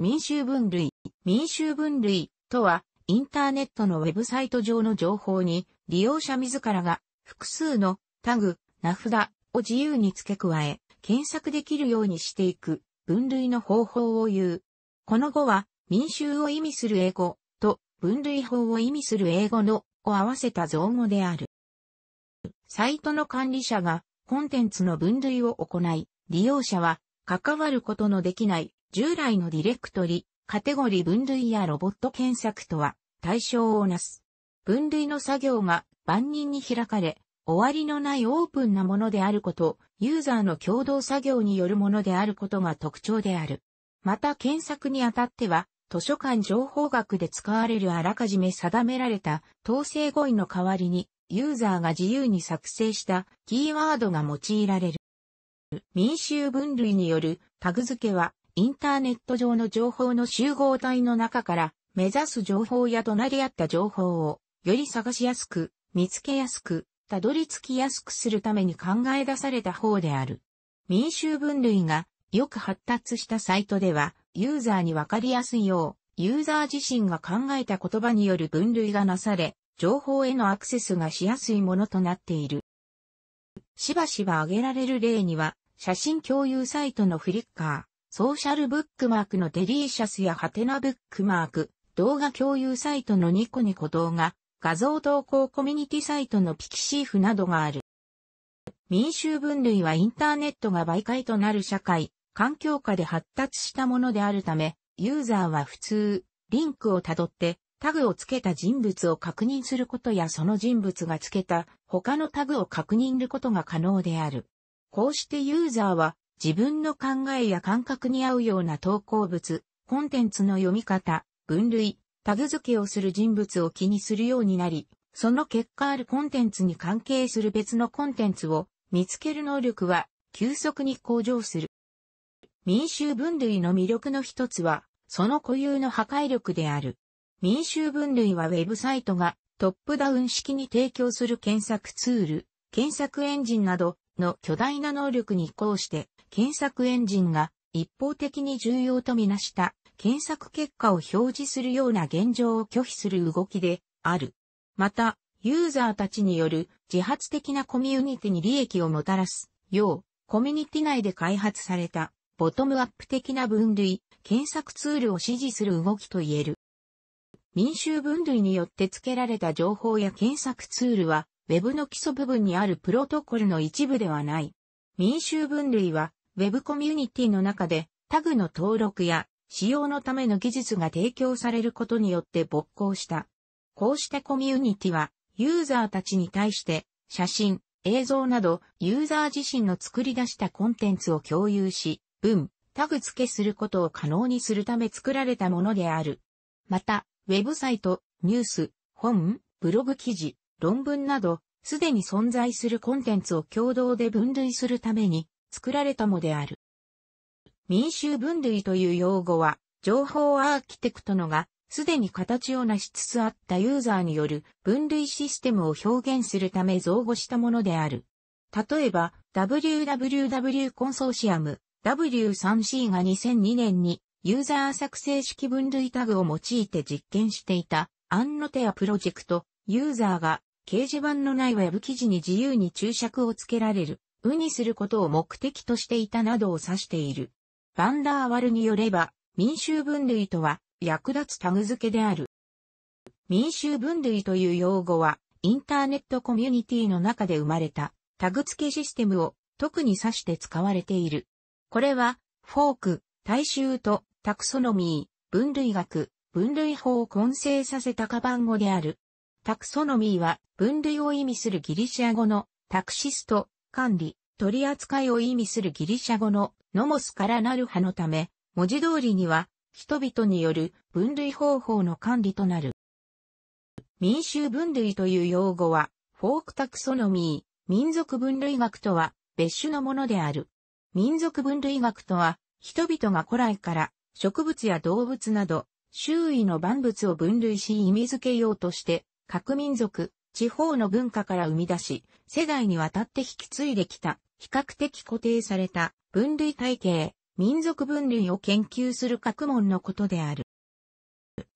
民衆分類。民衆分類とは、インターネットのウェブサイト上の情報に、利用者自らが複数のタグ、名札を自由に付け加え、検索できるようにしていく分類の方法を言う。この語は、民衆を意味する英語と分類法を意味する英語のを合わせた造語である。サイトの管理者がコンテンツの分類を行い、利用者は関わることのできない従来のディレクトリ、カテゴリ分類やロボット検索とは対象をなす。分類の作業が万人に開かれ、終わりのないオープンなものであること、ユーザーの共同作業によるものであることが特徴である。また検索にあたっては、図書館情報学で使われるあらかじめ定められた統制語彙の代わりに、ユーザーが自由に作成したキーワードが用いられる。民衆分類によるタグ付けは、インターネット上の情報の集合体の中から、目指す情報や隣り合った情報を、より探しやすく、見つけやすく、たどり着きやすくするために考え出された方である。民衆分類がよく発達したサイトでは、ユーザーにわかりやすいよう、ユーザー自身が考えた言葉による分類がなされ、情報へのアクセスがしやすいものとなっている。しばしば挙げられる例には、写真共有サイトのフリッカー、ソーシャルブックマークのdeliciousやハテナブックマーク、動画共有サイトのニコニコ動画、画像投稿コミュニティサイトのpixivなどがある。民衆分類はインターネットが媒介となる社会、環境下で発達したものであるため、ユーザーは普通、リンクをたどってタグをつけた人物を確認することやその人物がつけた他のタグを確認することが可能である。こうしてユーザーは自分の考えや感覚に合うような投稿物、コンテンツの読み方、分類、タグ付けをする人物を気にするようになり、その結果あるコンテンツに関係する別のコンテンツを見つける能力は急速に向上する。民衆分類の魅力の一つは、その固有の破壊力である。民衆分類はウェブサイトがトップダウン式に提供する検索ツール、検索エンジンなどの巨大な能力に移行して、検索エンジンが一方的に重要とみなした。検索結果を表示するような現状を拒否する動きである。また、ユーザーたちによる自発的なコミュニティに利益をもたらすよう、コミュニティ内で開発されたボトムアップ的な分類、検索ツールを支持する動きと言える。民衆分類によって付けられた情報や検索ツールは、Web の基礎部分にあるプロトコルの一部ではない。民衆分類は、Web コミュニティの中でタグの登録や、使用のための技術が提供されることによって勃興した。こうしてコミュニティは、ユーザーたちに対して、写真、映像など、ユーザー自身の作り出したコンテンツを共有し、文、タグ付けすることを可能にするため作られたものである。また、ウェブサイト、ニュース、本、ブログ記事、論文など、すでに存在するコンテンツを共同で分類するために、作られたもである。民衆分類という用語は、情報アーキテクトのが、すでに形を成しつつあったユーザーによる分類システムを表現するため造語したものである。例えば、WWW コンソーシアム、W3C が2002年にユーザー作成式分類タグを用いて実験していたアンノテアプロジェクト、ユーザーが掲示板のないウェブ記事に自由に注釈をつけられる、うにすることを目的としていたなどを指している。バンダーワルによれば、民衆分類とは、役立つタグ付けである。民衆分類という用語は、インターネットコミュニティの中で生まれた、タグ付けシステムを特に指して使われている。これは、フォーク、大衆と、タクソノミー、分類学、分類法を混成させたカバン語である。タクソノミーは、分類を意味するギリシャ語の、タクシスと、管理、取り扱いを意味するギリシャ語の、ノモスからなる派のため、文字通りには、人々による分類方法の管理となる。民衆分類という用語は、フォークタクソノミー、民族分類学とは別種のものである。民族分類学とは、人々が古来から植物や動物など、周囲の万物を分類し意味付けようとして、各民族、地方の文化から生み出し、世代にわたって引き継いできた、比較的固定された、分類体系、民族分類を研究する学問のことである。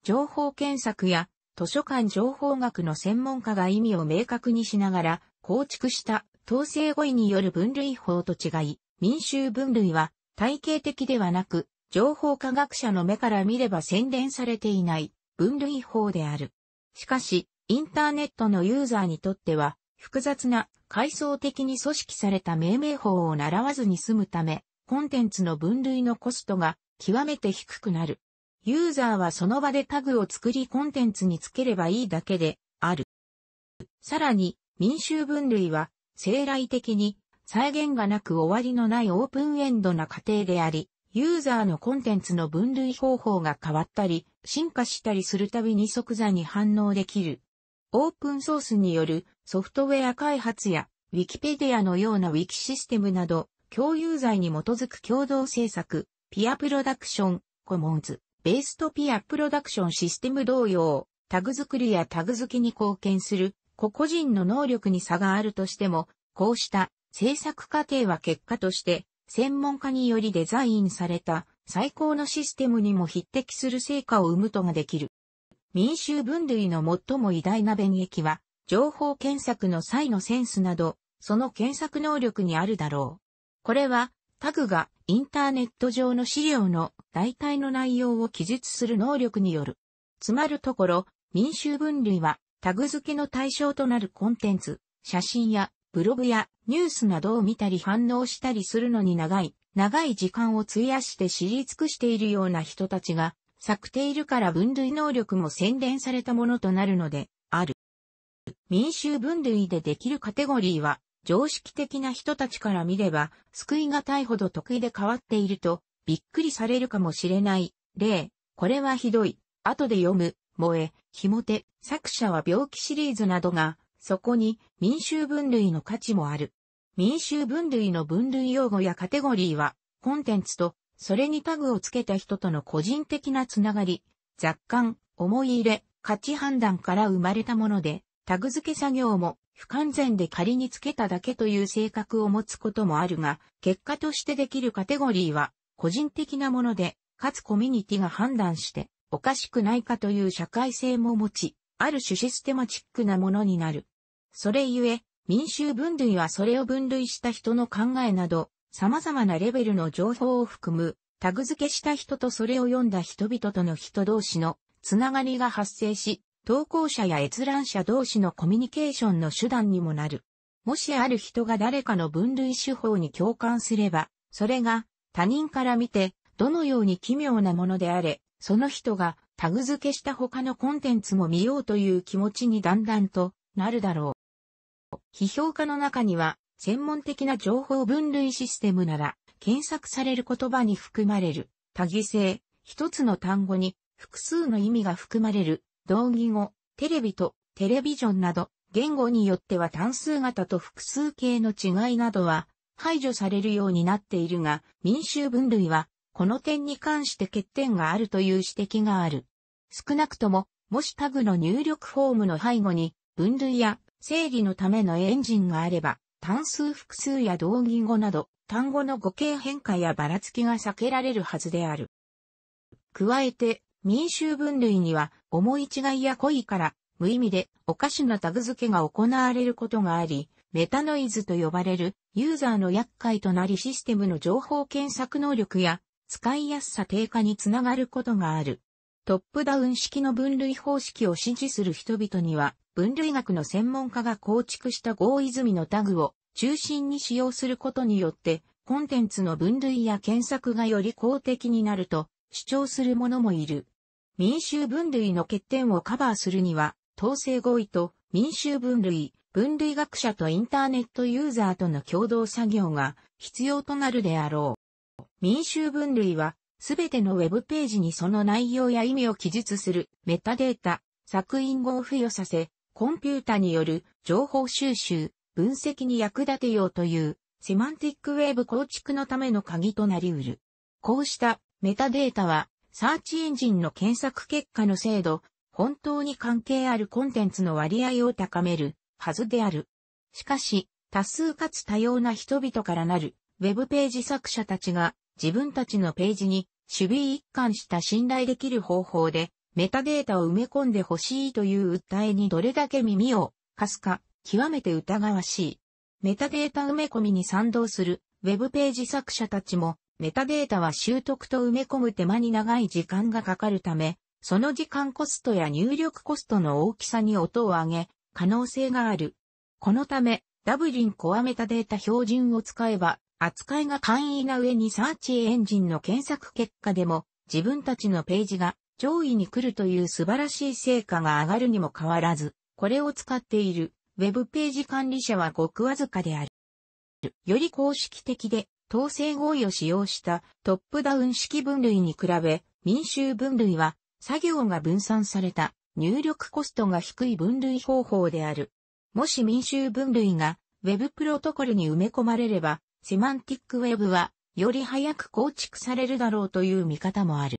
情報検索や図書館情報学の専門家が意味を明確にしながら構築した統制語彙による分類法と違い、民衆分類は体系的ではなく、情報科学者の目から見れば洗練されていない分類法である。しかし、インターネットのユーザーにとっては、複雑な階層的に組織された命名法を習わずに済むため、コンテンツの分類のコストが極めて低くなる。ユーザーはその場でタグを作りコンテンツにつければいいだけである。さらに、民衆分類は、生来的に、際限がなく終わりのないオープンエンドな過程であり、ユーザーのコンテンツの分類方法が変わったり、進化したりするたびに即座に反応できる。オープンソースによるソフトウェア開発や、Wikipediaのような Wiki システムなど、共有罪に基づく共同制作、ピアプロダクション、コモンズ、ベースとピアプロダクションシステム同様、タグ作りやタグ付けに貢献する、個人の能力に差があるとしても、こうした制作過程は結果として、専門家によりデザインされた最高のシステムにも匹敵する成果を生むことができる。民衆分類の最も偉大な便益は、情報検索の際のセンスなど、その検索能力にあるだろう。これは、タグがインターネット上の資料の大体の内容を記述する能力による。つまるところ、民衆分類は、タグ付けの対象となるコンテンツ、写真や、ブログやニュースなどを見たり反応したりするのに長い時間を費やして知り尽くしているような人たちが割くているから分類能力も洗練されたものとなるのである。民衆分類でできるカテゴリーは常識的な人たちから見れば救いがたいほど得意で変わっているとびっくりされるかもしれない。例、これはひどい。後で読む、萌え、ひもて、作者は病気シリーズなどがそこに民衆分類の価値もある。民衆分類の分類用語やカテゴリーは、コンテンツと、それにタグをつけた人との個人的なつながり、雑感、思い入れ、価値判断から生まれたもので、タグ付け作業も不完全で仮につけただけという性格を持つこともあるが、結果としてできるカテゴリーは、個人的なもので、かつコミュニティが判断して、おかしくないかという社会性も持ち、ある種システマチックなものになる。それゆえ、民衆分類はそれを分類した人の考えなど、様々なレベルの情報を含む、タグ付けした人とそれを読んだ人々との人同士のつながりが発生し、投稿者や閲覧者同士のコミュニケーションの手段にもなる。もしある人が誰かの分類手法に共感すれば、それが他人から見て、どのように奇妙なものであれ、その人がタグ付けした他のコンテンツも見ようという気持ちにだんだんとなるだろう。批評家の中には、専門的な情報分類システムなら、検索される言葉に含まれる、多義性、一つの単語に複数の意味が含まれる、同義語、テレビとテレビジョンなど、言語によっては単数型と複数形の違いなどは排除されるようになっているが、民衆分類は、この点に関して欠点があるという指摘がある。少なくとも、もしタグの入力フォームの背後に、分類や、整理のためのエンジンがあれば、単数複数や同義語など、単語の語形変化やばらつきが避けられるはずである。加えて、民衆分類には、思い違いや故意から、無意味でおかしなタグ付けが行われることがあり、メタノイズと呼ばれる、ユーザーの厄介となりシステムの情報検索能力や、使いやすさ低下につながることがある。トップダウン式の分類方式を支持する人々には、分類学の専門家が構築した合意済みのタグを中心に使用することによって、コンテンツの分類や検索がより公的になると主張する者もいる。民衆分類の欠点をカバーするには、統制合意と民衆分類、分類学者とインターネットユーザーとの共同作業が必要となるであろう。民衆分類は、すべてのウェブページにその内容や意味を記述するメタデータ、索引語を付与させ、コンピュータによる情報収集、分析に役立てようというセマンティックウェブ構築のための鍵となり得る。こうしたメタデータはサーチエンジンの検索結果の精度、本当に関係あるコンテンツの割合を高めるはずである。しかし、多数かつ多様な人々からなるウェブページ作者たちが自分たちのページに守備一貫した信頼できる方法でメタデータを埋め込んでほしいという訴えにどれだけ耳を貸すか極めて疑わしい。メタデータ埋め込みに賛同するウェブページ作者たちもメタデータは習得と埋め込む手間に長い時間がかかるため、その時間コストや入力コストの大きさに音を上げ、可能性がある。このため、ダブリンコアメタデータ標準を使えば、扱いが簡易な上にサーチエンジンの検索結果でも、自分たちのページが上位に来るという素晴らしい成果が上がるにも変わらず、これを使っているウェブページ管理者はごくわずかである。より公式的で、統制合意を使用したトップダウン式分類に比べ、民衆分類は、作業が分散された、入力コストが低い分類方法である。もし民衆分類が Web プロトコルに埋め込まれれば、セマンティック Web はより早く構築されるだろうという見方もある。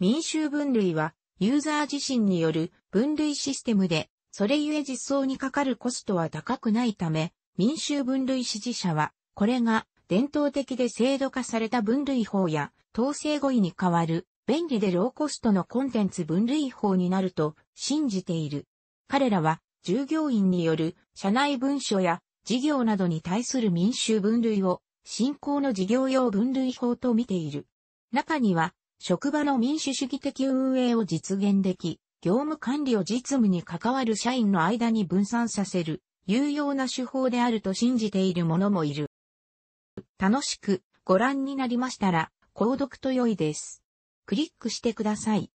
民衆分類はユーザー自身による分類システムで、それゆえ実装にかかるコストは高くないため、民衆分類支持者は、これが伝統的で制度化された分類法や統制語彙に代わる、便利でローコストのコンテンツ分類法になると信じている。彼らは従業員による社内文書や事業などに対する民衆分類を新興の事業用分類法と見ている。中には職場の民主主義的運営を実現でき、業務管理を実務に関わる社員の間に分散させる有用な手法であると信じている者もいる。楽しくご覧になりましたら購読と良いです。クリックしてください。